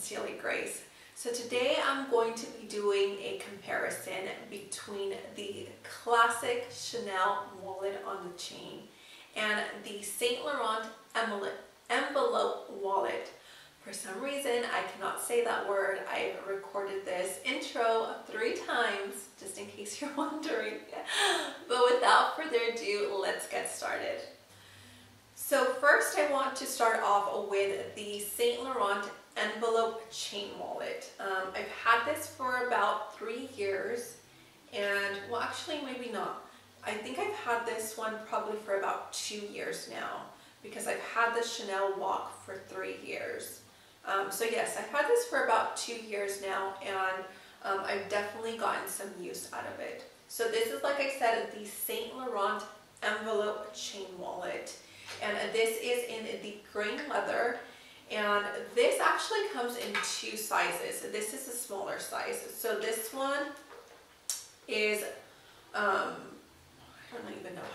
Sincerely Grace. So today I'm going to be doing a comparison between the classic Chanel wallet on the chain and the Saint Laurent envelope wallet. For some reason, I cannot say that word. I recorded this intro 3 times, just in case you're wondering. But without further ado, let's get started. So first I want to start off with the Saint Laurent envelope chain wallet. I've had this for about 3 years, and well, actually maybe not. I think I've had this one probably for about 2 years now, because I've had the Chanel WOC for 3 years. So yes, I've had this for about 2 years now, and I've definitely gotten some use out of it. So this is, like I said, the Saint Laurent envelope chain wallet. And this is in the grain leather, and this actually comes in 2 sizes. This is a smaller size. So this one is, I don't even know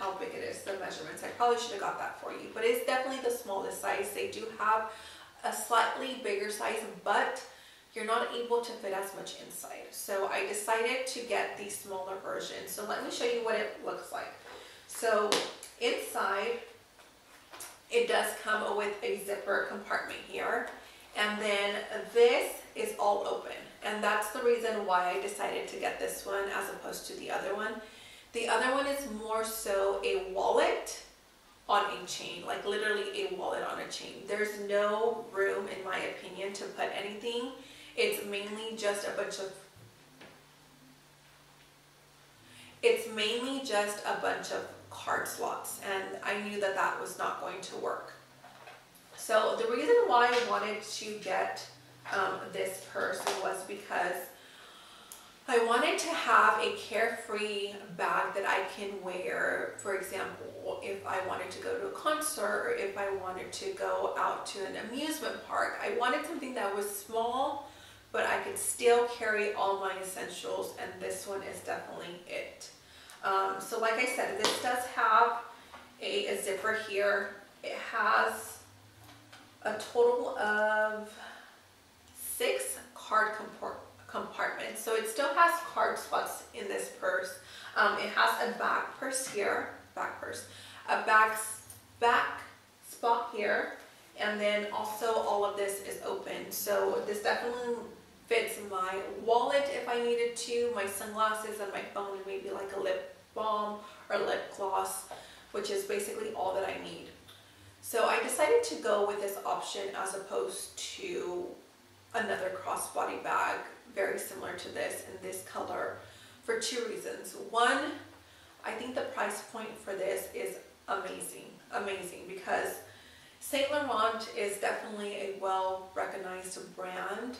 how big it is, the measurements. I probably should have got that for you, but it's definitely the smallest size. They do have a slightly bigger size, but you're not able to fit as much inside. So I decided to get the smaller version. So let me show you what it looks like. So inside, it does come with a zipper compartment here, and then this is all open, and that's the reason why I decided to get this one as opposed to the other one. The other one is more so a wallet on a chain, like literally a wallet on a chain. There's no room, in my opinion, to put anything. It's mainly just a bunch of card slots, and I knew that that was not going to work. So the reason why I wanted to get this purse was because I wanted to have a carefree bag that I can wear, for example, if I wanted to go to a concert or if I wanted to go out to an amusement park. I wanted something that was small, but I could still carry all my essentials, and this one is definitely it. So like I said, this does have a zipper here. It has a total of 6 card compartments. So it still has card slots in this purse. It has a back purse here, a back spot here, and then also all of this is open. So this definitely fits my wallet if I needed to, my sunglasses and my phone, and maybe like a lip balm or lip gloss, which is basically all that I need. So I decided to go with this option as opposed to another crossbody bag very similar to this in this color for 2 reasons. One, I think the price point for this is amazing, because Saint Laurent is definitely a well-recognized brand.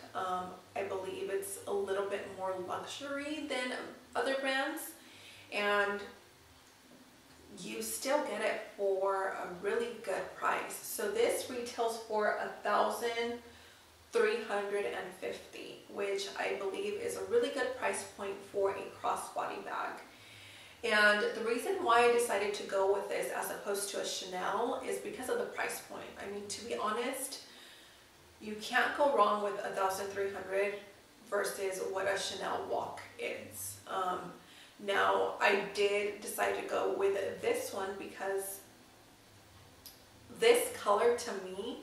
I believe it's a little bit more luxury than other brands, and you still get it for a really good price. So this retails for $1,350, which I believe is a really good price point for a crossbody bag. And the reason why I decided to go with this as opposed to a Chanel is because of the price point. I mean, to be honest, you can't go wrong with $1,300 versus what a Chanel WOC is. Now, I did decide to go with this one because this color to me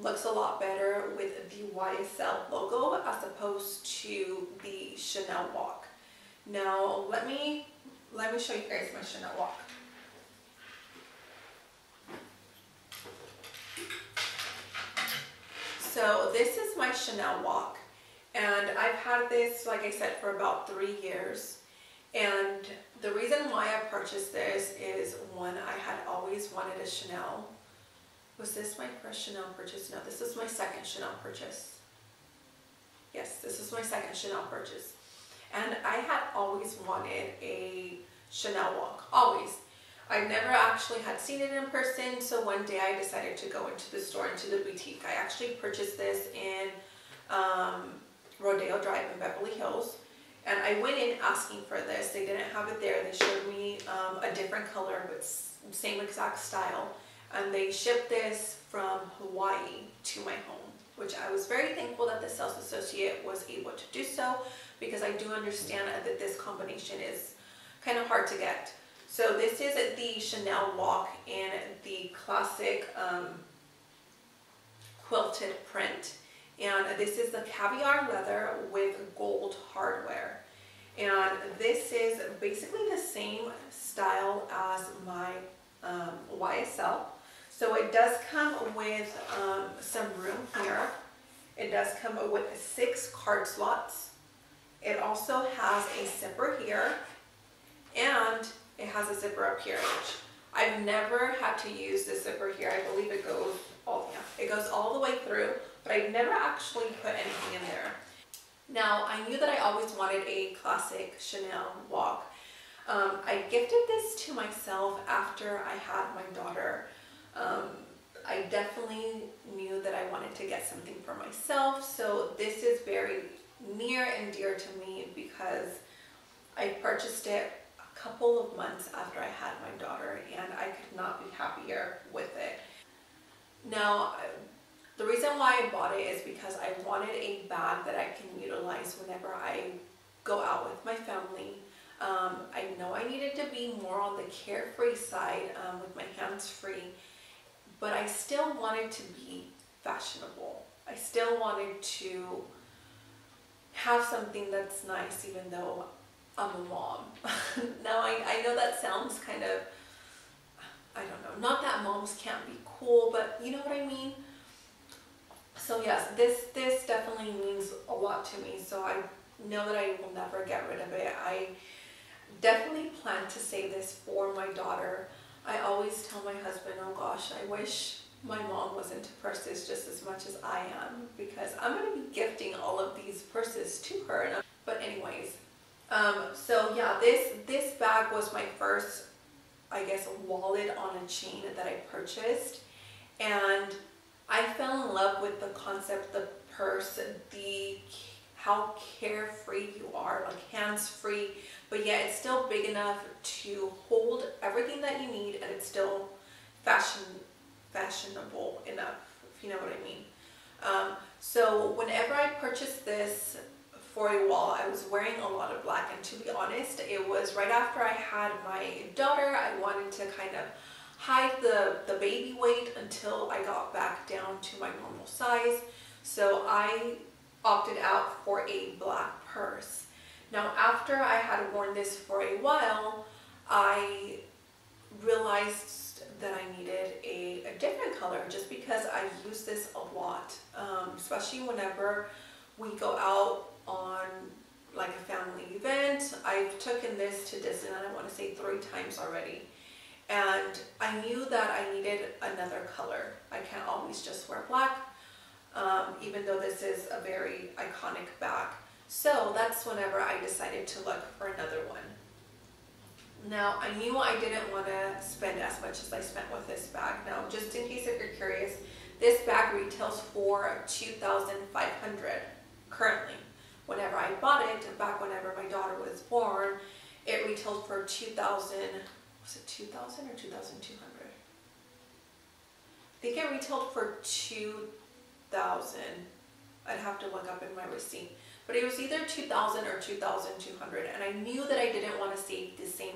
looks a lot better with the YSL logo as opposed to the Chanel WOC. Now, let me show you guys my Chanel WOC. So this is my Chanel WOC, and I've had this, like I said, for about 3 years. And the reason why I purchased this is, one, I had always wanted a Chanel. Was this my first Chanel purchase? No, this is my second Chanel purchase. Yes, this is my second Chanel purchase. And I had always wanted a Chanel WOC, always. I never actually had seen it in person, so one day I decided to go into the store, into the boutique. I actually purchased this in Rodeo Drive in Beverly Hills, and I went in asking for this. They didn't have it there. They showed me a different color, but same exact style, and they shipped this from Hawaii to my home. which I was very thankful that the sales associate was able to do so, because I do understand that this combination is kind of hard to get. So this is the Chanel WOC in the classic quilted print, and this is the caviar leather with gold hardware, and this is basically the same style as my YSL. So it does come with some room here. It does come with 6 card slots. It also has a zipper here, and it has a zipper up here, which I've never had to use this zipper here. I believe it goes all, yeah, it goes all the way through, but I've never actually put anything in there. Now, I knew that I always wanted a classic Chanel WOC. I gifted this to myself after I had my daughter. I definitely knew that I wanted to get something for myself, so this is very near and dear to me because I purchased it a couple of months after I had my daughter, and I could not be happier with it. Now, the reason why I bought it is because I wanted a bag that I can utilize whenever I go out with my family. I know I needed to be more on the carefree side with my hands free, but I still wanted to be fashionable. I still wanted to have something that's nice even though I'm a mom. Now, I know that sounds kind of, I don't know, not that moms can't be cool, but you know what I mean? So yes, this definitely means a lot to me, so I know that I will never get rid of it. I definitely plan to save this for my daughter. I always tell my husband, oh gosh, I wish my mom was into purses just as much as I am, because I'm going to be gifting all of these purses to her. But anyways, so yeah, this bag was my first, I guess, wallet on a chain that I purchased, and I fell in love with the concept, the purse, how carefree you are, like hands-free, but yet it's still big enough to hold everything that you need, and it's still fashionable enough, if you know what I mean. So whenever I purchased this for a while, I was wearing a lot of black, and to be honest, it was right after I had my daughter. I wanted to kind of hide the baby weight until I got back down to my normal size, so I opted out for a black purse. Now, after I had worn this for a while, I realized that I needed a different color, just because I use this a lot, especially whenever we go out on like a family event. I've taken this to Disneyland, I want to say 3 times already, and I knew that I needed another color. I can't always just wear black. Even though this is a very iconic bag. So that's whenever I decided to look for another one. Now, I knew I didn't want to spend as much as I spent with this bag. Now, just in case if you're curious, this bag retails for $2,500 currently. Whenever I bought it, back whenever my daughter was born, it retailed for $2,000, was it $2,000 or $2,200? I think it retailed for $2,000. I'd have to look up in my receipt, but it was either $2,000 or $2,200, and I knew that I didn't want to save the same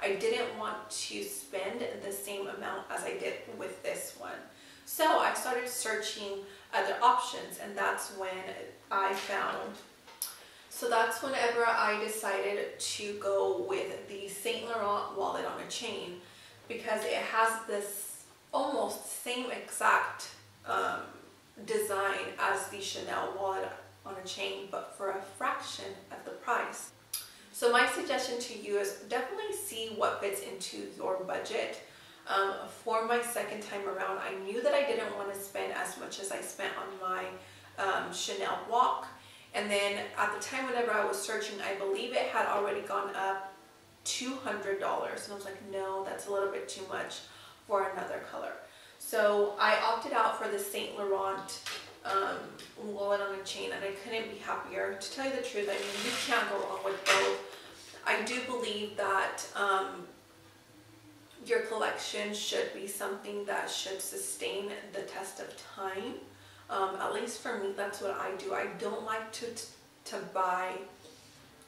I didn't want to spend the same amount as I did with this one. So I started searching other options, and that's when I found, so that's whenever I decided to go with the Saint Laurent wallet on a chain, because it has this almost same exact design as the Chanel wallet on a chain, but for a fraction of the price. So my suggestion to you is definitely see what fits into your budget. For my second time around, I knew that I didn't want to spend as much as I spent on my Chanel WOC, and then at the time whenever I was searching, I believe it had already gone up $200, and I was like, no, that's a little bit too much for another color. So I opted out for the Saint Laurent wallet on a chain, and I couldn't be happier. To tell you the truth, I mean, you can't go wrong with both. I do believe that your collection should be something that should sustain the test of time. At least for me, that's what I do. I don't like to buy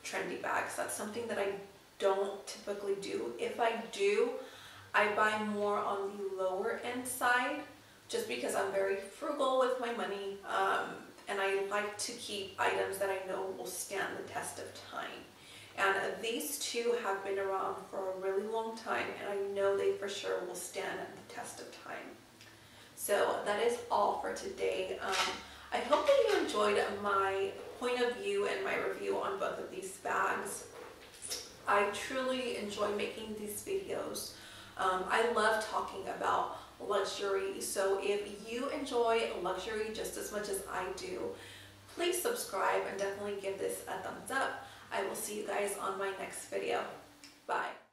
trendy bags. That's something that I don't typically do. If I do, I buy more on the lower end side, just because I'm very frugal with my money, and I like to keep items that I know will stand the test of time. And these two have been around for a really long time, and I know they for sure will stand the test of time. So that is all for today. I hope that you enjoyed my point of view and my review on both of these bags. I truly enjoy making these videos. I love talking about luxury, so if you enjoy luxury just as much as I do, please subscribe and definitely give this a thumbs up. I will see you guys on my next video. Bye.